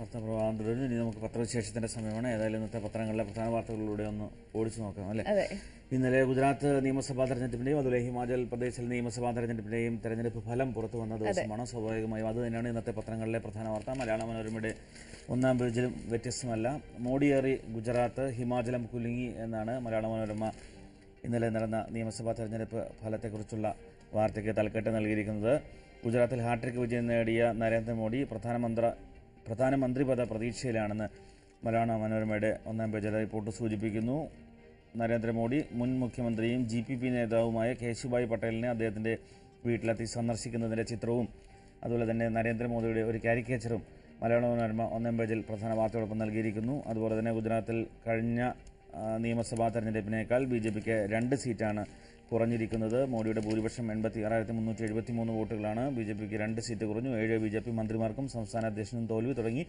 നമുക്ക് പത്രവിശേഷത്തിന്റെ സമയമാണ്. ഏതായാലും ഇന്നത്തെ പത്രങ്ങളിലെ പ്രധാന വാർത്തകളിലൂടെ ഒന്ന് ഓടിച്ചു നോക്കാം അല്ലേ. ഇന്നലെ ഗുജറാത്ത് നിയമസഭാ തെരഞ്ഞെടുപ്പിന്റെയും അതുപോലെ ഹിമാചൽ പ്രദേശിലെ നിയമസഭാ തെരഞ്ഞെടുപ്പിന്റെയും തെരഞ്ഞെടുപ്പ് ഫലം പുറത്തു വന്ന ദിവസമാണ്. സ്വാഭാവികമായും അത് തന്നെയാണ് ഇന്നത്തെ പത്രങ്ങളിലെ പ്രധാന വാർത്ത. മലയാള മനോരമയുടെ ഒന്നാം പേജിലും വ്യത്യസ്തമല്ല. മോഡിയേറി ഗുജറാത്ത്, ഹിമാചലം കുലുങ്ങി എന്നാണ് മലയാള മനോരമ ഇന്നലെ നടന്ന നിയമസഭാ തെരഞ്ഞെടുപ്പ് ഫലത്തെക്കുറിച്ചുള്ള വാർത്തയ്ക്ക് തലക്കെട്ട് നൽകിയിരിക്കുന്നത്. ഗുജറാത്തിൽ ഹാട്രിക് വിജയം നേടിയ നരേന്ദ്രമോദി പ്രധാനമന്ത്രി പദ പ്രതീക്ഷയിലാണെന്ന് മലയാള മനോരമയുടെ ഒന്നാം പേജിലെ റിപ്പോർട്ട് സൂചിപ്പിക്കുന്നു. നരേന്ദ്രമോദി മുൻ മുഖ്യമന്ത്രിയും GPP നേതാവുമായ കേശുഭായ് പട്ടേലിനെ അദ്ദേഹത്തിൻ്റെ വീട്ടിലെത്തി സന്ദർശിക്കുന്നതിൻ്റെ ചിത്രവും അതുപോലെ തന്നെ നരേന്ദ്രമോദിയുടെ ഒരു കാരിക്കേച്ചറും മലയാള മനോരമ ഒന്നാം പേജിൽ പ്രധാന വാർത്തയോടൊപ്പം നൽകിയിരിക്കുന്നു. അതുപോലെ തന്നെ ഗുജറാത്തിൽ കഴിഞ്ഞ നിയമസഭാ തെരഞ്ഞെടുപ്പിനേക്കാൾ BJPക്ക് 2 സീറ്റാണ് കുറഞ്ഞിരിക്കുന്നത്. മോഡിയുടെ ഭൂരിപക്ഷം 86,373 വോട്ടുകളാണ്. BJPക്ക് 2 സീറ്റ് കുറഞ്ഞു. 7 BJP മന്ത്രിമാർക്കും സംസ്ഥാന അധ്യക്ഷനും തോൽവി തുടങ്ങി.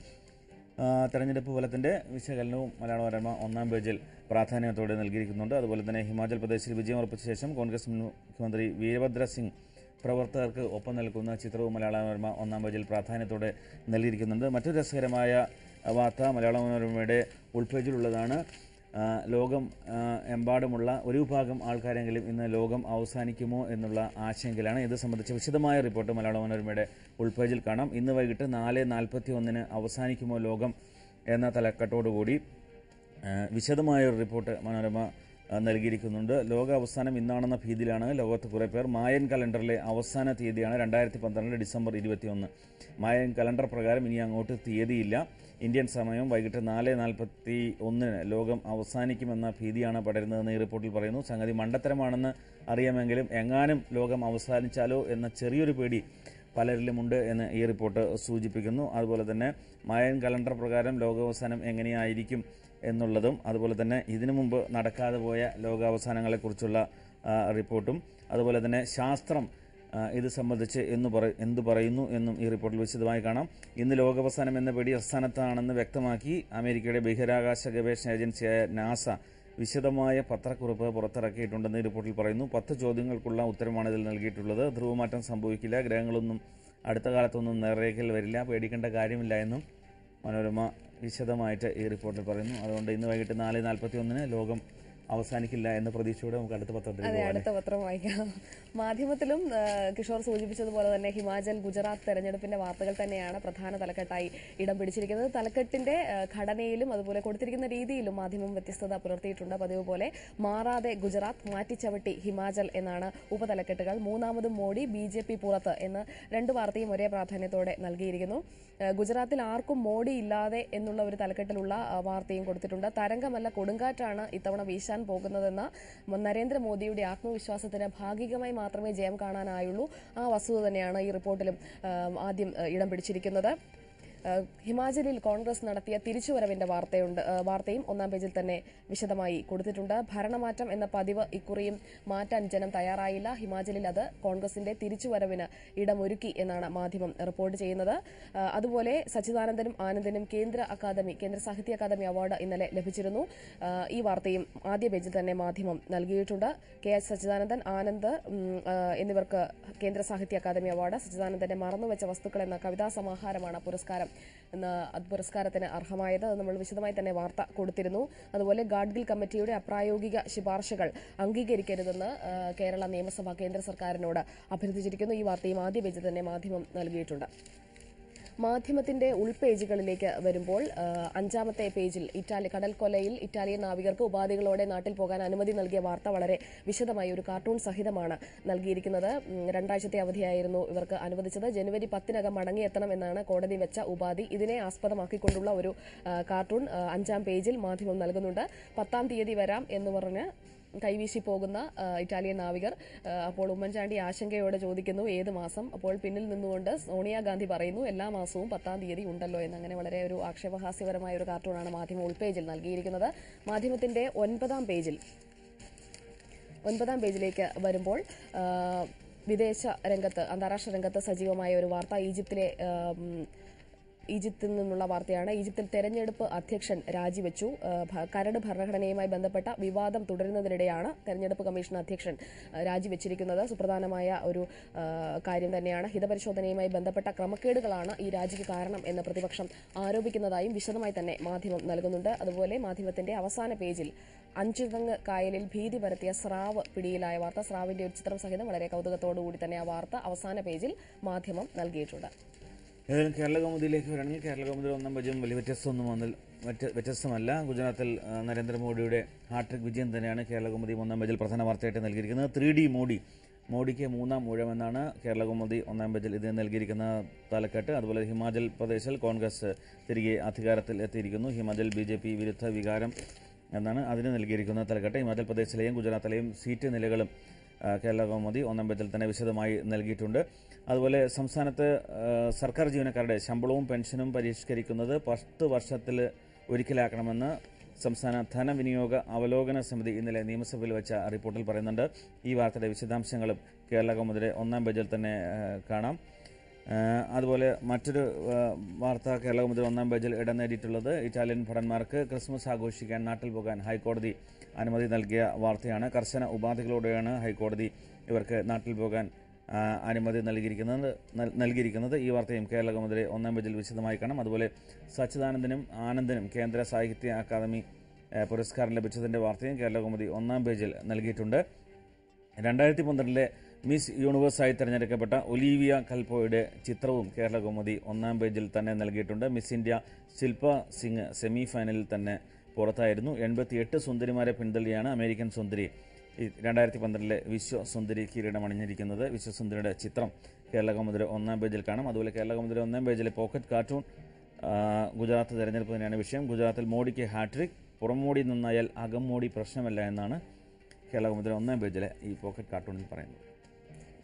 തെരഞ്ഞെടുപ്പ് ഫലത്തിൻ്റെ വിശകലനവും മലയാള മനോരമ ഒന്നാം പേജിൽ പ്രാധാന്യത്തോടെ നൽകിയിരിക്കുന്നുണ്ട്. അതുപോലെ തന്നെ ഹിമാചൽ പ്രദേശിൽ വിജയം ഉറപ്പിച്ച ശേഷം കോൺഗ്രസ് മുഖ്യമന്ത്രി വീരഭദ്ര സിംഗ് പ്രവർത്തകർക്ക് ഒപ്പം നൽകുന്ന ചിത്രവും മലയാള മനോരമ ഒന്നാം പേജിൽ പ്രാധാന്യത്തോടെ നൽകിയിരിക്കുന്നുണ്ട്. മറ്റൊരു രസകരമായ വാർത്ത മലയാള മനോരമയുടെ ഉൾപേജിലുള്ളതാണ്. ലോകം എമ്പാടുമുള്ള ഒരു വിഭാഗം ആൾക്കാരെങ്കിലും ഇന്ന് ലോകം അവസാനിക്കുമോ എന്നുള്ള ആശങ്കയിലാണ്. ഇത് സംബന്ധിച്ച വിശദമായ റിപ്പോർട്ട് മലയാള മനോരമയുടെ ഉൾപേജിൽ കാണാം. ഇന്ന് വൈകിട്ട് 4:41 അവസാനിക്കുമോ ലോകം എന്ന തലക്കെട്ടോടുകൂടി വിശദമായ ഒരു റിപ്പോർട്ട് മനോരമ നൽകിയിരിക്കുന്നുണ്ട്. ലോക അവസാനം ഇന്നാണെന്ന ഭീതിയിലാണ് ലോകത്ത് കുറേ പേർ. മായൻ കലണ്ടറിലെ അവസാന തീയതിയാണ് 2012 ഡിസംബർ 21. മായൻ കലണ്ടർ പ്രകാരം ഇനി അങ്ങോട്ട് തീയതിയില്ല. ഇന്ത്യൻ സമയം വൈകിട്ട് 4:41 ലോകം അവസാനിക്കുമെന്ന ഭീതിയാണ് പടരുന്നതെന്ന് ഈ റിപ്പോർട്ടിൽ പറയുന്നു. സംഗതി മണ്ടത്തരമാണെന്ന് അറിയാമെങ്കിലും എങ്ങാനും ലോകം അവസാനിച്ചാലോ എന്ന ചെറിയൊരു പേടി പലരിലുമുണ്ട് എന്ന് ഈ റിപ്പോർട്ട് സൂചിപ്പിക്കുന്നു. അതുപോലെ തന്നെ മായൻ കലണ്ടർ പ്രകാരം ലോകാവസാനം എങ്ങനെയായിരിക്കും എന്നുള്ളതും അതുപോലെ തന്നെ ഇതിനു മുമ്പ് നടക്കാതെ പോയ ലോകാവസാനങ്ങളെക്കുറിച്ചുള്ള റിപ്പോർട്ടും അതുപോലെ തന്നെ ശാസ്ത്രം ഇത് സംബന്ധിച്ച് എന്തു പറയുന്നു എന്നും ഈ റിപ്പോർട്ടിൽ വിശദമായി കാണാം. ഇന്ന് ലോകാവസാനം എന്ന പേടി അസ്ഥാനത്താണെന്ന് വ്യക്തമാക്കി അമേരിക്കയുടെ ബഹിരാകാശ ഗവേഷണ ഏജൻസിയായ NASA വിശദമായ പത്രക്കുറിപ്പ് പുറത്തിറക്കിയിട്ടുണ്ടെന്ന് ഈ റിപ്പോർട്ടിൽ പറയുന്നു. 10 ചോദ്യങ്ങൾക്കുള്ള ഉത്തരമാണ് ഇതിൽ നൽകിയിട്ടുള്ളത്. ധ്രുവമാറ്റം സംഭവിക്കില്ല, ഗ്രഹങ്ങളൊന്നും അടുത്ത കാലത്തൊന്നും നേർരേഖയിൽ വരില്ല, പേടിക്കേണ്ട കാര്യമില്ല എന്നും മനോരമ വിശദമായിട്ട് ഈ റിപ്പോർട്ടിൽ പറയുന്നു. അതുകൊണ്ട് ഇന്ന് വൈകിട്ട് 4:41 ലോകം അവസാനിക്കില്ല എന്ന പ്രതീക്ഷയോടെ നമുക്ക് അടുത്ത പത്രം വായിക്കാം. മാധ്യമത്തിലും കിഷോർ സൂചിപ്പിച്ചതുപോലെ തന്നെ ഹിമാചൽ ഗുജറാത്ത് തെരഞ്ഞെടുപ്പിന്റെ വാർത്തകൾ തന്നെയാണ് പ്രധാന തലക്കെട്ടായി ഇടം പിടിച്ചിരിക്കുന്നത്. തലക്കെട്ടിന്റെ ഘടനയിലും അതുപോലെ കൊടുത്തിരിക്കുന്ന രീതിയിലും മാധ്യമം വ്യത്യസ്തത പുലർത്തിയിട്ടുണ്ട്. പതിവ് പോലെ മാറാതെ ഗുജറാത്ത്, മാറ്റിച്ചവട്ടി ഹിമാചൽ എന്നാണ് ഉപതലക്കെട്ടുകൾ. മൂന്നാമതും മോഡി, BJP പുറത്ത് എന്ന് 2 വാർത്തയും ഒരേ പ്രാധാന്യത്തോടെ നൽകിയിരിക്കുന്നു. ഗുജറാത്തിൽ ആർക്കും മോഡി ഇല്ലാതെ എന്നുള്ള ഒരു തലക്കെട്ടിലുള്ള വാർത്തയും കൊടുത്തിട്ടുണ്ട്. തരംഗമല്ല കൊടുങ്കാറ്റാണ് ഇത്തവണ വീശാൻ പോകുന്നതെന്ന നരേന്ദ്രമോദിയുടെ ആത്മവിശ്വാസത്തിന് ഭാഗികമായി മാത്രമേ ജയം കാണാനായുള്ളൂ. ആ വസ്തുത തന്നെയാണ് ഈ റിപ്പോർട്ടിലും ആദ്യം ഇടം പിടിച്ചിരിക്കുന്നത്. ഹിമാചലിൽ കോൺഗ്രസ് നടത്തിയ തിരിച്ചുവരവിന്റെ വാർത്തയും ഒന്നാം പേജിൽ തന്നെ വിശദമായി കൊടുത്തിട്ടുണ്ട്. ഭരണമാറ്റം എന്ന പതിവ് ഇക്കുറിയും മാറ്റാൻ ജനം തയ്യാറായില്ല. ഹിമാചലിൽ അത് കോൺഗ്രസിന്റെ തിരിച്ചുവരവിന് ഇടമൊരുക്കി എന്നാണ് മാധ്യമം റിപ്പോർട്ട് ചെയ്യുന്നത്. അതുപോലെ സച്ചിദാനന്ദനും ആനന്ദനും കേന്ദ്ര സാഹിത്യ അക്കാദമി അവാർഡ് ഇന്നലെ ലഭിച്ചിരുന്നു. ഈ വാർത്തയും ആദ്യ പേജിൽ തന്നെ മാധ്യമം നൽകിയിട്ടുണ്ട്. KS സച്ചിദാനന്ദൻ, ആനന്ദ് എന്നിവർക്ക് കേന്ദ്ര സാഹിത്യ അക്കാദമി അവാർഡ്. സച്ചിദാനന്ദന്റെ മറന്നുവെച്ച വസ്തുക്കൾ എന്ന കവിതാ സമാഹാരമാണ് പുരസ്കാരത്തിന് അർഹമായത്. നമ്മൾ വിശദമായി തന്നെ വാർത്ത കൊടുത്തിരുന്നു. അതുപോലെ ഗാഡ്ഗിൽ കമ്മിറ്റിയുടെ അപ്രായോഗിക ശുപാർശകൾ അംഗീകരിക്കരുതെന്ന് കേരള നിയമസഭ കേന്ദ്ര സർക്കാരിനോട് അഭ്യർത്ഥിച്ചിരിക്കുന്നു. ഈ വാർത്തയും ആദ്യ പേജിൽ തന്നെ മാധ്യമം നൽകിയിട്ടുണ്ട്. മാധ്യമത്തിന്റെ ഉൾപേജുകളിലേക്ക് വരുമ്പോൾ 5-ാമത്തെ പേജിൽ കടൽക്കൊലയിൽ ഇറ്റാലിയൻ നാവികർക്ക് ഉപാധികളോടെ നാട്ടിൽ പോകാൻ അനുമതി നൽകിയ വാർത്ത വളരെ വിശദമായി ഒരു കാർട്ടൂൺ സഹിതമാണ് നൽകിയിരിക്കുന്നത്. 2 ആഴ്ചത്തെ അവധിയായിരുന്നു ഇവർക്ക് അനുവദിച്ചത്. ജനുവരി 10-നകം മടങ്ങിയെത്തണം എന്നാണ് കോടതി വെച്ച ഉപാധി. ഇതിനെ ആസ്പദമാക്കിക്കൊണ്ടുള്ള ഒരു കാർട്ടൂൺ 5-ാം പേജിൽ മാധ്യമം നൽകുന്നുണ്ട്. 10-ാം തീയതി വരാം എന്ന് പറഞ്ഞ് കൈവീശി പോകുന്ന ഇറ്റാലിയൻ നാവികർ. അപ്പോൾ ഉമ്മൻചാണ്ടി ആശങ്കയോടെ ചോദിക്കുന്നു ഏത് മാസം. അപ്പോൾ പിന്നിൽ നിന്നുകൊണ്ട് സോണിയാഗാന്ധി പറയുന്നു എല്ലാ മാസവും 10-ാം തീയതി ഉണ്ടല്ലോ എന്ന്. അങ്ങനെ വളരെ ഒരു ആക്ഷേപഹാസ്യപരമായ ഒരു കാർട്ടൂണാണ് മാധ്യമ ഉൾപേജിൽ നൽകിയിരിക്കുന്നത്. മാധ്യമത്തിന്റെ 9-ാം പേജിലേക്ക് വരുമ്പോൾ അന്താരാഷ്ട്ര രംഗത്ത് സജീവമായ ഒരു വാർത്ത. ഈജിപ്തിലെ ഈജിപ്തിൽ നിന്നുള്ള വാർത്തയാണ്. ഈജിപ്തിൽ തെരഞ്ഞെടുപ്പ് അധ്യക്ഷൻ രാജിവെച്ചു. കരട് ഭരണഘടനയുമായി ബന്ധപ്പെട്ട വിവാദം തുടരുന്നതിനിടെയാണ് തെരഞ്ഞെടുപ്പ് കമ്മീഷൻ അധ്യക്ഷൻ രാജിവെച്ചിരിക്കുന്നത്. സുപ്രധാനമായ ഒരു കാര്യം തന്നെയാണ്. ഹിതപരിശോധനയുമായി ബന്ധപ്പെട്ട ക്രമക്കേടുകളാണ് ഈ രാജിക്ക് കാരണം എന്ന് പ്രതിപക്ഷം ആരോപിക്കുന്നതായും വിശദമായി തന്നെ മാധ്യമം നൽകുന്നുണ്ട്. അതുപോലെ മാധ്യമത്തിന്റെ അവസാന പേജിൽ അഞ്ചുതങ്ങ് കായലിൽ ഭീതി പരത്തിയ സ്രാവ് പിടിയിലായ വാർത്ത, സ്രാവിന്റെ ഒരു ചിത്രം സഹിതം വളരെ കൌതുകത്തോടുകൂടി തന്നെ ആ വാർത്ത അവസാന പേജിൽ മാധ്യമം നൽകിയിട്ടുണ്ട്. ഏതായാലും കേരളകൗമുദിയിലേക്ക് വരാണെങ്കിൽ, കേരളകൗമുദിയിൽ ഒന്നാം പജം വലിയ വ്യത്യസ്തമല്ല. ഗുജറാത്തിൽ നരേന്ദ്രമോദിയുടെ ഹാട്രിക് വിജയം തന്നെയാണ് കേരളകൗമുദി ഒന്നാം പേജിൽ പ്രധാന വാർത്തയായിട്ട് നൽകിയിരിക്കുന്നത്. 3D മോഡിക്ക് മൂന്നാം ഊഴമെന്നാണ് കേരളകൗമുദി ഒന്നാം പേജിൽ ഇതിന് നൽകിയിരിക്കുന്ന തലക്കെട്ട്. അതുപോലെ ഹിമാചൽ പ്രദേശിൽ കോൺഗ്രസ് തിരികെ അധികാരത്തിൽ എത്തിയിരിക്കുന്നു, ഹിമാചൽ BJP വിരുദ്ധ വികാരം എന്നാണ് അതിന് നൽകിയിരിക്കുന്ന തലക്കെട്ട്. ഹിമാചൽ പ്രദേശിലെയും ഗുജറാത്തിലെയും സീറ്റ് നിലകളും കേരളകൗമുദി ഒന്നാം പേജിൽ തന്നെ വിശദമായി നൽകിയിട്ടുണ്ട്. അതുപോലെ സംസ്ഥാനത്ത് സർക്കാർ ജീവനക്കാരുടെ ശമ്പളവും പെൻഷനും പരിഷ്കരിക്കുന്നത് 10 വർഷത്തിൽ ഒരിക്കലാക്കണമെന്ന് സംസ്ഥാന ധനവിനിയോഗ അവലോകന സമിതി ഇന്നലെ നിയമസഭയിൽ വെച്ച റിപ്പോർട്ടിൽ പറയുന്നുണ്ട്. ഈ വാർത്തയുടെ വിശദാംശങ്ങളും കേരളകൗമുദിയുടെ ഒന്നാം പേജിൽ തന്നെ കാണാം. അതുപോലെ മറ്റൊരു വാർത്ത കേരളകൗമുദിയുടെ ഒന്നാം പേജിൽ ഇടം നേടിയിട്ടുള്ളത് ഇറ്റാലിയൻ ഭടന്മാർക്ക് ക്രിസ്മസ് ആഘോഷിക്കാൻ നാട്ടിൽ പോകാൻ ഹൈക്കോടതി അനുമതി നൽകിയ വാർത്തയാണ്. കർശന ഉപാധികളോടെയാണ് ഹൈക്കോടതി ഇവർക്ക് നാട്ടിൽ പോകാൻ അനുമതി നൽകിയിരിക്കുന്നത്. ഈ വാർത്തയും കേരളകൗമുദിയുടെ ഒന്നാം പേജിൽ വിശദമായി കാണാം. അതുപോലെ സച്ചിദാനന്ദനും ആനന്ദനും കേന്ദ്ര സാഹിത്യ അക്കാദമി പുരസ്കാരം ലഭിച്ചതിൻ്റെ വാർത്തയും കേരളകൗമുദി ഒന്നാം പേജിൽ നൽകിയിട്ടുണ്ട്. 2012 മിസ് യൂണിവേഴ്സായി തിരഞ്ഞെടുക്കപ്പെട്ട ഒലീവിയ കൽപോയുടെ ചിത്രവും കേരളകൗമുദി ഒന്നാം പേജിൽ തന്നെ നൽകിയിട്ടുണ്ട്. Miss India Shilpa Singh semi ഫൈനലിൽ തന്നെ പുറത്തായിരുന്നു. 88 സുന്ദരിമാരെ പിന്തള്ളിയാണ് അമേരിക്കൻ സുന്ദരി 2012 വിശ്വസുന്ദരി കിരീടം അണിഞ്ഞിരിക്കുന്നത്. വിശ്വസുന്ദരിയുടെ ചിത്രം കേരളകൗമുദിയുടെ ഒന്നാം പേജിൽ കാണാം. അതുപോലെ കേരളകൗമുദിയുടെ ഒന്നാം പേജിലെ പോക്കറ്റ് കാർട്ടൂൺ ഗുജറാത്ത് തെരഞ്ഞെടുപ്പ് തന്നെയാണ് വിഷയം. ഗുജറാത്തിൽ മോഡിക്ക് ഹാട്രിക്, പുറം മോഡി നന്നായാൽ അകം മോഡി പ്രശ്നമല്ല എന്നാണ് കേരളകൗമുദിയുടെ ഒന്നാം പേജിലെ ഈ പോക്കറ്റ് കാർട്ടൂണിൽ പറയുന്നത്.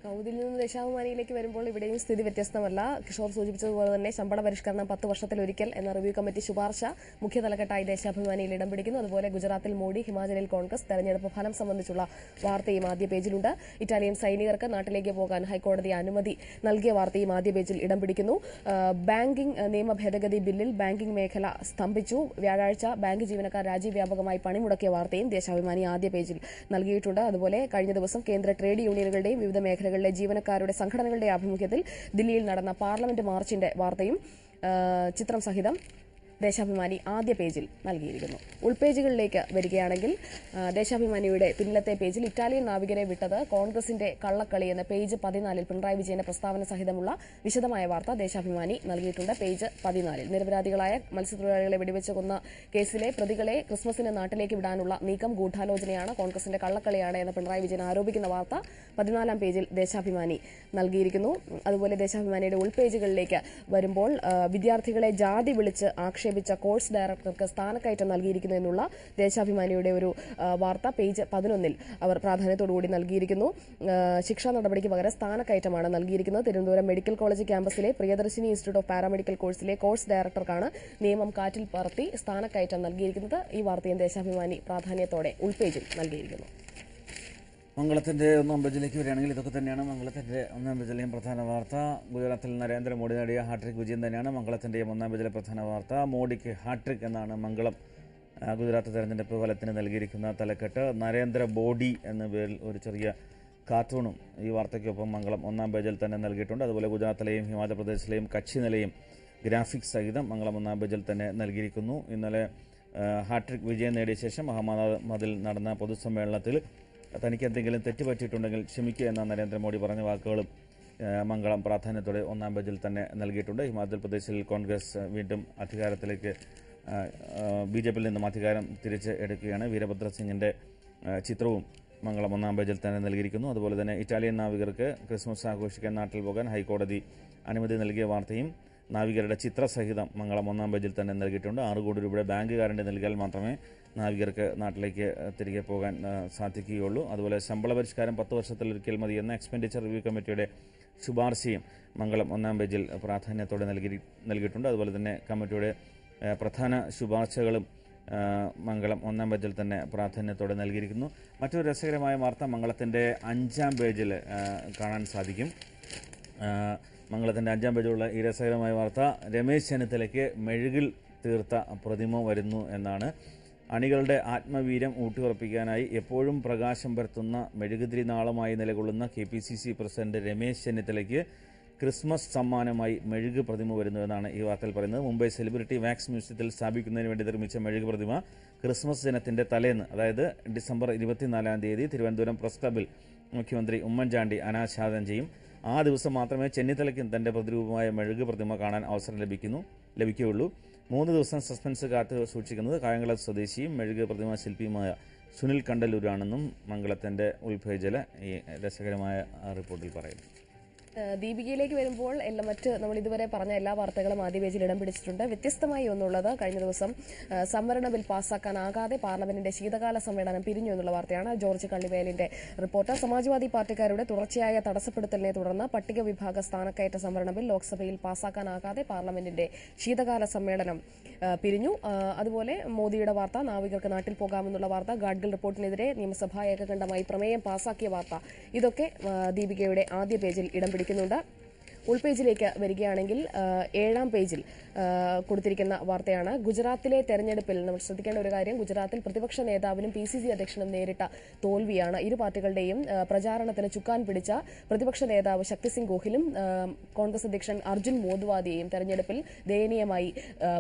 കൗതിയിൽ നിന്ന് ദശാവുമാനിയിലേക്ക് വരുമ്പോൾ ഇവിടെയും സ്ഥിതി വ്യത്യസ്തമല്ല. കിഷോർ സൂചിപ്പിച്ചതുപോലെ തന്നെ ശമ്പള പരിഷ്കരണം 10 വർഷത്തിലൊരിക്കൽ എന്ന റിവ്യൂ കമ്മിറ്റി ശുപാർശ മുഖ്യ തലക്കെട്ടായി ദേശാഭിമാനിയിൽ ഇടം പിടിക്കുന്നു. അതുപോലെ ഗുജറാത്തിൽ മോഡി, ഹിമാചലിൽ കോൺഗ്രസ്. തെരഞ്ഞെടുപ്പ് ഫലം സംബന്ധിച്ചുള്ള വാർത്തയും ആദ്യ പേജിലുണ്ട്. ഇറ്റാലിയൻ സൈനികർക്ക് നാട്ടിലേക്ക് പോകാൻ ഹൈക്കോടതി അനുമതി നൽകിയ വാർത്തയും ആദ്യ പേജിൽ ഇടം പിടിക്കുന്നു. ബാങ്കിംഗ് നിയമ ഭേദഗതി ബില്ലിൽ ബാങ്കിംഗ് മേഖല സ്തംഭിച്ചു. വ്യാഴാഴ്ച ബാങ്ക് ജീവനക്കാർ രാജ്യവ്യാപകമായി പണിമുടക്കിയ വാർത്തയും ദേശാഭിമാനി ആദ്യ പേജിൽ നൽകിയിട്ടുണ്ട്. അതുപോലെ കഴിഞ്ഞ ദിവസം കേന്ദ്ര ട്രേഡ് യൂണിയനുകളുടെയും വിവിധ മേഖലകൾ ജീവനക്കാരുടെ സംഘടനകളുടെ ആഭിമുഖ്യത്തിൽ ദില്ലിയിൽ നടന്ന പാർലമെന്റ് മാർച്ചിന്റെ വാർത്തയും ചിത്രം സഹിതം ദേശാഭിമാനി ആദ്യ പേജിൽ നൽകിയിരിക്കുന്നു. ഉൾപേജുകളിലേക്ക് വരികയാണെങ്കിൽ ദേശാഭിമാനിയുടെ പിന്നിലത്തെ പേജിൽ ഇറ്റാലിയൻ നാവികരെ വിട്ടത് കോൺഗ്രസിന്റെ കള്ളക്കളി എന്ന പേജ് 14 പിണറായി വിജയന്റെ പ്രസ്താവന സഹിതമുള്ള വിശദമായ വാർത്ത ദേശാഭിമാനി നൽകിയിട്ടുണ്ട്. പേജ് 14 നിരപരാധികളായ മത്സ്യത്തൊഴിലാളികളെ വെടിവെച്ച് കൊന്ന കേസിലെ പ്രതികളെ ക്രിസ്മസിന് നാട്ടിലേക്ക് വിടാനുള്ള നീക്കം ഗൂഢാലോചനയാണ്, കോൺഗ്രസിന്റെ കള്ളക്കളിയാണ് എന്ന പിണറായി വിജയൻ ആരോപിക്കുന്ന വാർത്ത 14 പേജിൽ ദേശാഭിമാനി നൽകിയിരിക്കുന്നു. അതുപോലെ ദേശാഭിമാനിയുടെ ഉൾപേജുകളിലേക്ക് വരുമ്പോൾ വിദ്യാർത്ഥികളെ ജാതി വിളിച്ച് ക്ഷേപിച്ച കോഴ്സ് ഡയറക്ടർക്ക് സ്ഥാനക്കയറ്റം നൽകിയിരിക്കുന്നു എന്നുള്ള ദേശാഭിമാനിയുടെ ഒരു വാർത്ത പേജ് 11 അവർ പ്രാധാന്യത്തോടുകൂടി നൽകിയിരിക്കുന്നു. ശിക്ഷാ നടപടിക്ക് പകരം സ്ഥാനക്കയറ്റമാണ് നൽകിയിരിക്കുന്നത്. തിരുവനന്തപുരം മെഡിക്കൽ കോളേജ് ക്യാമ്പസിലെ പ്രിയദർശിനി ഇൻസ്റ്റിറ്റ്യൂട്ട് ഓഫ് പാരാമെഡിക്കൽ കോഴ്സിലെ കോഴ്സ് ഡയറക്ടർക്കാണ് നിയമം കാറ്റിൽ പറത്തി സ്ഥാനക്കയറ്റം നൽകിയിരിക്കുന്നത്. ഈ വാർത്തയും ദേശാഭിമാനി പ്രാധാന്യത്തോടെ ഉൾപേജിൽ നൽകിയിരിക്കുന്നു. മംഗളത്തിന്റെ ഒന്നാം പേജിലേക്ക് വരികയാണെങ്കിൽ ഇതൊക്കെ തന്നെയാണ് മംഗളത്തിന്റെ ഒന്നാം പേജിലെയും പ്രധാന വാർത്ത. ഗുജറാത്തിൽ നരേന്ദ്രമോദി നേടിയ ഹാട്രിക് വിജയം തന്നെയാണ് മംഗളത്തിന്റെയും ഒന്നാം പേജിലെ പ്രധാന വാർത്ത. മോഡിക്ക് ഹാട്രിക് എന്നാണ് മംഗളം ഗുജറാത്ത് തെരഞ്ഞെടുപ്പ് ഫലത്തിന് നൽകിയിരിക്കുന്ന തലക്കെട്ട്. നരേന്ദ്രമോദി എന്ന പേരിൽ ഒരു ചെറിയ കാർട്ടൂണും ഈ വാർത്തയ്ക്കൊപ്പം മംഗളം ഒന്നാം പേജിൽ തന്നെ നൽകിയിട്ടുണ്ട്. അതുപോലെ ഗുജറാത്തിലെയും ഹിമാചൽ പ്രദേശിലെയും കച്ചി നിലയും ഗ്രാഫിക്സ് സഹിതം മംഗളം ഒന്നാം പേജിൽ തന്നെ നൽകിയിരിക്കുന്നു. ഇന്നലെ ഹാട്രിക് വിജയം നേടിയ ശേഷം അഹമ്മദാബാദിൽ നടന്ന പൊതുസമ്മേളനത്തിൽ തനിക്ക് എന്തെങ്കിലും തെറ്റുപറ്റിയിട്ടുണ്ടെങ്കിൽ ക്ഷമിക്കുക എന്ന നരേന്ദ്രമോദി പറഞ്ഞ വാക്കുകളും മംഗളം പ്രാധാന്യത്തോടെ ഒന്നാം പേജിൽ തന്നെ നൽകിയിട്ടുണ്ട്. ഹിമാചൽ പ്രദേശിൽ കോൺഗ്രസ് വീണ്ടും അധികാരത്തിലേക്ക് BJPയിൽ നിന്നും അധികാരം തിരിച്ച് എടുക്കുകയാണ്. വീരഭദ്ര സിംഗിൻ്റെ ചിത്രവും മംഗളം ഒന്നാം പേജിൽ തന്നെ നൽകിയിരിക്കുന്നു. അതുപോലെ തന്നെ ഇറ്റാലിയൻ നാവികർക്ക് ക്രിസ്മസ് ആഘോഷിക്കാൻ നാട്ടിൽ പോകാൻ ഹൈക്കോടതി അനുമതി നൽകിയ വാർത്തയും നാവികരുടെ ചിത്രസഹിതം മംഗളം ഒന്നാം പേജിൽ തന്നെ നൽകിയിട്ടുണ്ട്. 6 കോടി രൂപയുടെ ബാങ്ക് ഗ്യാരണ്ടി നൽകിയാൽ മാത്രമേ നാവികർക്ക് നാട്ടിലേക്ക് തിരികെ പോകാൻ സാധിക്കുകയുള്ളൂ. അതുപോലെ ശമ്പള പരിഷ്കാരം 10 വർഷത്തിലൊരിക്കൽ മതി എന്ന എക്സ്പെൻഡിച്ചർ റിവ്യൂ കമ്മിറ്റിയുടെ ശുപാർശയും മംഗളം ഒന്നാം പേജിൽ പ്രാധാന്യത്തോടെ നൽകിയിട്ടുണ്ട്. അതുപോലെ തന്നെ കമ്മിറ്റിയുടെ പ്രധാന ശുപാർശകളും മംഗളം ഒന്നാം പേജിൽ തന്നെ പ്രാധാന്യത്തോടെ നൽകിയിരിക്കുന്നു. മറ്റൊരു രസകരമായ വാർത്ത മംഗളത്തിൻ്റെ 5-ാം പേജിൽ കാണാൻ സാധിക്കും. മംഗളത്തിൻ്റെ 5-ാം പേജിലുള്ള ഈ രസകരമായ വാർത്ത, രമേശ് ചെന്നിത്തലയ്ക്ക് മെഴുകിൽ തീർത്ത പ്രതിമ വരുന്നു എന്നാണ്. അണികളുടെ ആത്മവീര്യം ഊട്ടിയുറപ്പിക്കാനായി എപ്പോഴും പ്രകാശം പരത്തുന്ന മെഴുകുതിരി നാളമായി നിലകൊള്ളുന്ന KPCC പ്രസിഡന്റ് രമേശ് ചെന്നിത്തലയ്ക്ക് ക്രിസ്മസ് സമ്മാനമായി മെഴുക് പ്രതിമ വരുന്നു എന്നാണ് ഈ വാർത്തയിൽ പറയുന്നത്. മുംബൈ സെലിബ്രിറ്റി വാക്സ് മ്യൂസിയത്തിൽ സ്ഥാപിക്കുന്നതിന് വേണ്ടി നിർമ്മിച്ച മെഴുക് പ്രതിമ ക്രിസ്മസ് ദിനത്തിൻ്റെ തലേന്ന്, അതായത് ഡിസംബർ 24-ാം തീയതി തിരുവനന്തപുരം പ്രസ് ക്ലബിൽ മുഖ്യമന്ത്രി ഉമ്മൻചാണ്ടി അനാച്ഛാദനം ചെയ്യും. ആ ദിവസം മാത്രമേ ചെന്നിത്തലയ്ക്കും തൻ്റെ പ്രതിരൂപമായ മെഴുക് പ്രതിമ കാണാൻ അവസരം ലഭിക്കുകയുള്ളൂ. 3 ദിവസം സസ്പെൻസ് കാത്തു സൂക്ഷിക്കുന്നത് കായംകുളം സ്വദേശിയും മെഴുക് പ്രതിമ ശില്പിയുമായ സുനിൽ കണ്ടല്ലൂരാണെന്നും മംഗളത്തിൻ്റെ ഉൾപേജിലെ ഈ രസകരമായ റിപ്പോർട്ടിൽ പറയുന്നു. ദീപികയിലേക്ക് വരുമ്പോൾ മറ്റ് നമ്മൾ ഇതുവരെ പറഞ്ഞ എല്ലാ വാർത്തകളും ആദ്യ പേജിൽ ഇടം പിടിച്ചിട്ടുണ്ട്. വ്യത്യസ്തമായി ഒന്നുള്ളത്, കഴിഞ്ഞ ദിവസം സംവരണ ബിൽ പാസ്സാക്കാനാകാതെ പാർലമെന്റിന്റെ ശീതകാല സമ്മേളനം പിരിഞ്ഞു എന്നുള്ള വാർത്തയാണ്. ജോർജ് കള്ളിവേലിന്റെ റിപ്പോർട്ട്. സമാജ്വാദി പാർട്ടിക്കാരുടെ തുടർച്ചയായ തടസ്സപ്പെടുത്തലിനെ തുടർന്ന് പട്ടിക വിഭാഗ സ്ഥാനക്കയറ്റ സംവരണ ബിൽ ലോക്സഭയിൽ പാസ്സാക്കാനാകാതെ പാർലമെന്റിന്റെ ശീതകാല സമ്മേളനം പിരിഞ്ഞു. അതുപോലെ മോദിയുടെ വാർത്ത, നാവികർക്ക് നാട്ടിൽ പോകാമെന്നുള്ള വാർത്ത, ഗാഡ്ഗിൽ റിപ്പോർട്ടിനെതിരെ നിയമസഭാ ഏകകണ്ഠമായി പ്രമേയം പാസാക്കിയ വാർത്ത, ഇതൊക്കെ ദീപികയുടെ ആദ്യ പേജിൽ ഇടം പിടിക്കും. ഉൾപേജിലേക്ക് വരികയാണെങ്കിൽ 7-ാം പേജിൽ കൊടുത്തിരിക്കുന്ന വാർത്തയാണ് ഗുജറാത്തിലെ തെരഞ്ഞെടുപ്പിൽ. നമ്മൾ ശ്രദ്ധിക്കേണ്ട ഒരു കാര്യം, ഗുജറാത്തിൽ പ്രതിപക്ഷ നേതാവിനും PCC അധ്യക്ഷനും നേരിട്ട തോൽവിയാണ്. ഇരു പാർട്ടികളുടെയും പ്രചാരണത്തിന് ചുക്കാൻ പിടിച്ച പ്രതിപക്ഷ നേതാവ് ശക്തി സിംഗ് ഗോഹിലും കോൺഗ്രസ് അധ്യക്ഷൻ അർജുൻ മോദ്വാദിയെയും തെരഞ്ഞെടുപ്പിൽ ദയനീയമായി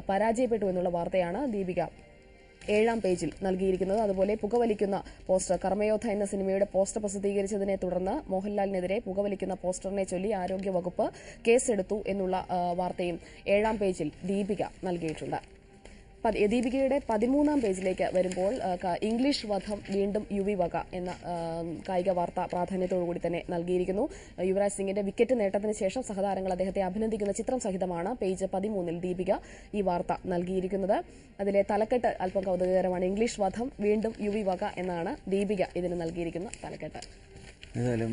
പരാജയപ്പെട്ടു എന്നുള്ള വാർത്തയാണ് ദീപിക 7-ാം പേജിൽ നൽകിയിരിക്കുന്നത്. അതുപോലെ പുകവലിക്കുന്ന പോസ്റ്റർ, കർമ്മയോധ എന്ന സിനിമയുടെ പോസ്റ്റർ പ്രസിദ്ധീകരിച്ചതിനെ തുടർന്ന് മോഹൻലാലിനെതിരെ പുകവലിക്കുന്ന പോസ്റ്ററിനെ ചൊല്ലി ആരോഗ്യവകുപ്പ് കേസെടുത്തു എന്നുള്ള വാർത്തയും 7-ാം പേജിൽ ദീപിക നൽകിയിട്ടുണ്ട്. ദീപികയുടെ 13-ാം പേജിലേക്ക് വരുമ്പോൾ ഇംഗ്ലീഷ് വധം വീണ്ടും യുവിവക എന്ന കായിക വാർത്ത പ്രാധാന്യത്തോടുകൂടി തന്നെ നൽകിയിരിക്കുന്നു. യുവരാജ് സിംഗിന്റെ വിക്കറ്റ് നേട്ടത്തിന് ശേഷം സഹതാരങ്ങൾ അദ്ദേഹത്തെ അഭിനന്ദിക്കുന്ന ചിത്രം സഹിതമാണ് പേജ് 13-ൽ ദീപിക ഈ വാർത്ത നൽകിയിരിക്കുന്നത്. അതിലെ തലക്കെട്ട് അല്പം കൗതുകകരമാണ്, ഇംഗ്ലീഷ് വധം വീണ്ടും യുവിവക എന്നാണ് ദീപിക ഇതിന് നൽകിയിരിക്കുന്ന തലക്കെട്ട്. ഏതായാലും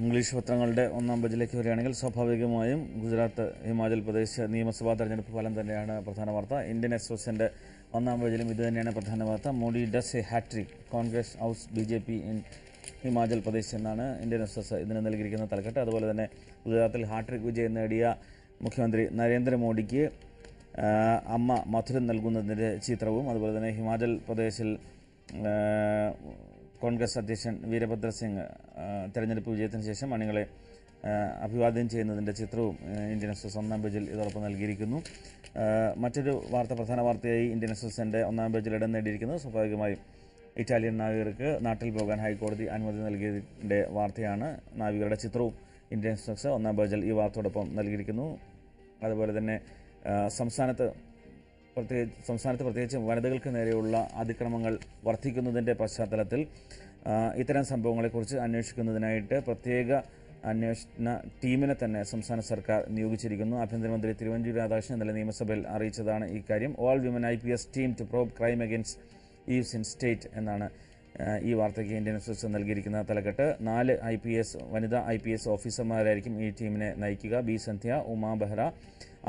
ഇംഗ്ലീഷ് പത്രങ്ങളുടെ 1-ാം പേജിലേക്ക് വരികയാണെങ്കിൽ സ്വാഭാവികമായും ഗുജറാത്ത് ഹിമാചൽ പ്രദേശ് നിയമസഭാ തെരഞ്ഞെടുപ്പ് ഫലം തന്നെയാണ് പ്രധാന വാർത്ത. ഇന്ത്യൻ എക്സ്പ്രസിൻ്റെ 1-ാം പേജിലും ഇത് തന്നെയാണ് പ്രധാന വാർത്ത. Modi does a hat trick, Congress ഹൗസ് BJP ഇൻ ഹിമാചൽ പ്രദേശ് എന്നാണ് ഇന്ത്യൻ എക്സ്പ്രസ് ഇതിന് നൽകിയിരിക്കുന്ന തലക്കെട്ട്. അതുപോലെ തന്നെ ഗുജറാത്തിൽ ഹാട്രിക് വിജയം നേടിയ മുഖ്യമന്ത്രി നരേന്ദ്രമോദിക്ക് അമ്മ മധുരം നൽകുന്നതിൻ്റെ ചിത്രവും, അതുപോലെ തന്നെ ഹിമാചൽ പ്രദേശിൽ കോൺഗ്രസ് അധ്യക്ഷൻ വീരഭദ്ര സിംഗ് തെരഞ്ഞെടുപ്പ് വിജയത്തിന് ശേഷം അണികളെ അഭിവാദ്യം ചെയ്യുന്നതിൻ്റെ ചിത്രവും ഇന്ത്യൻ എക്സ്പ്രസ് 1-ാം പേജിൽ ഇതോടൊപ്പം നൽകിയിരിക്കുന്നു. മറ്റൊരു വാർത്ത, പ്രധാന വാർത്തയായി ഇന്ത്യൻ എക്സ്പ്രസിൻ്റെ 1-ാം പേജിൽ ഇടം നേടിയിരിക്കുന്നത് സ്വാഭാവികമായും ഇറ്റാലിയൻ നാവികർക്ക് നാട്ടിൽ പോകാൻ ഹൈക്കോടതി അനുമതി നൽകിയതിൻ്റെ വാർത്തയാണ്. നാവികരുടെ ചിത്രവും ഇന്ത്യൻ എക്സ്പ്രസ് 1-ാം പേജിൽ ഈ വാർത്തയോടൊപ്പം നൽകിയിരിക്കുന്നു. അതുപോലെ തന്നെ സംസ്ഥാനത്ത് പ്രത്യേകിച്ച് വനിതകൾക്ക് നേരെയുള്ള അതിക്രമങ്ങൾ വർദ്ധിക്കുന്നതിൻ്റെ പശ്ചാത്തലത്തിൽ ഇത്തരം സംഭവങ്ങളെക്കുറിച്ച് അന്വേഷിക്കുന്നതിനായിട്ട് പ്രത്യേക അന്വേഷണ ടീമിനെ തന്നെ സംസ്ഥാന സർക്കാർ നിയോഗിച്ചിരിക്കുന്നു. ആഭ്യന്തരമന്ത്രി തിരുവഞ്ചൂർ രാധാകൃഷ്ണൻ ഇന്നലെ നിയമസഭയിൽ അറിയിച്ചതാണ് ഇക്കാര്യം. All women IPS team to probe crime against eves in state എന്നാണ് ഈ വാർത്തയ്ക്ക് ഇന്ത്യൻ എക്സ്പ്രസ് നൽകിയിരിക്കുന്ന തലക്കെട്ട്. 4 വനിതാ IPS ഓഫീസർമാരായിരിക്കും ഈ ടീമിനെ നയിക്കുക. B. സന്ധ്യ, ഉമാ ബെഹ്റ,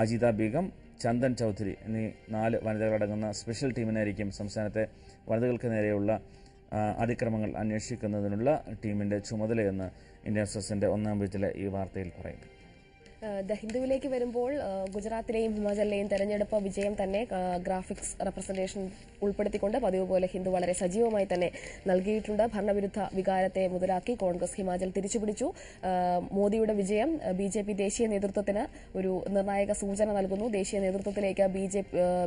അജിത ബീഗം, ചന്ദൻ ചൗധരി എന്നീ 4 വനിതകളടങ്ങുന്ന സ്പെഷ്യൽ ടീമിനായിരിക്കും സംസ്ഥാനത്തെ വനിതകൾക്ക് നേരെയുള്ള അതിക്രമങ്ങൾ അന്വേഷിക്കുന്നതിനുള്ള ടീമിൻ്റെ ചുമതലയെന്ന് ഇന്ത്യൻ എക്സ്പ്രസിൻ്റെ 1-ാം പേജിലെ ഈ വാർത്തയിൽ പറയുന്നു. ഹിന്ദുവിലേക്ക് വരുമ്പോൾ ഗുജറാത്തിലെയും ഹിമാചലിലെയും തെരഞ്ഞെടുപ്പ് വിജയം തന്നെ ഗ്രാഫിക്സ് റെപ്രസെന്റേഷൻ ഉൾപ്പെടുത്തിക്കൊണ്ട് പതിവ് പോലെ ഹിന്ദു വളരെ സജീവമായി തന്നെ നൽകിയിട്ടുണ്ട്. ഭരണവിരുദ്ധ വികാരത്തെ മുതലാക്കി കോൺഗ്രസ് ഹിമാചൽ തിരിച്ചുപിടിച്ചു. മോദിയുടെ വിജയം BJP ദേശീയ നേതൃത്വത്തിന് ഒരു നിർണായക സൂചന നൽകുന്നു.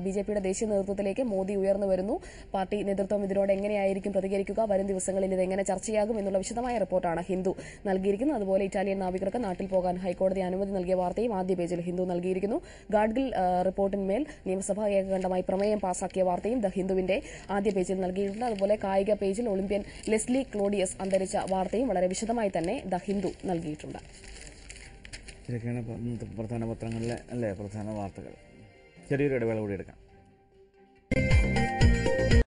BJPയുടെ ദേശീയ നേതൃത്വത്തിലേക്ക് മോദി ഉയർന്നു വരുന്നു. പാർട്ടി നേതൃത്വം ഇതിനോട് എങ്ങനെയായിരിക്കും പ്രതികരിക്കുക, വരും ദിവസങ്ങളിൽ ഇത് എങ്ങനെ ചർച്ചയാകും എന്നുള്ള വിശദമായ റിപ്പോർട്ടാണ് ഹിന്ദു നൽകിയിരിക്കുന്നത്. അതുപോലെ ഇറ്റാലിയൻ നാവികർക്ക് നാട്ടിൽ പോകാൻ ഹൈക്കോടതി അനുമതി നൽകിയ വാർത്തയും ആദ്യ പേജിൽ ഹിന്ദു നൽകിയിരിക്കുന്നു. ഗാഡ്ഗിൽ റിപ്പോർട്ടിന്മേൽ നിയമസഭാ ഏകകണ്ഠമായി പ്രമേയം പാസാക്കിയ വാർത്തയും ദ ഹിന്ദുവിന്റെ ആദ്യ പേജിൽ നൽകിയിട്ടുണ്ട്. അതുപോലെ കായിക പേജിൽ ഒളിമ്പ്യൻ ലെസ്ലി ക്ലോഡിയസ് അന്തരിച്ച വാർത്തയും വളരെ വിശദമായി തന്നെ ദ ഹിന്ദു നൽകിയിട്ടുണ്ട്. ഇതൊക്കെയാണ് പ്രധാന പത്രങ്ങളിലെ അല്ലേ പ്രധാന വാർത്തകൾ. ചെറിയൊരു ഇടവേള കൂടി എടുക്കാം.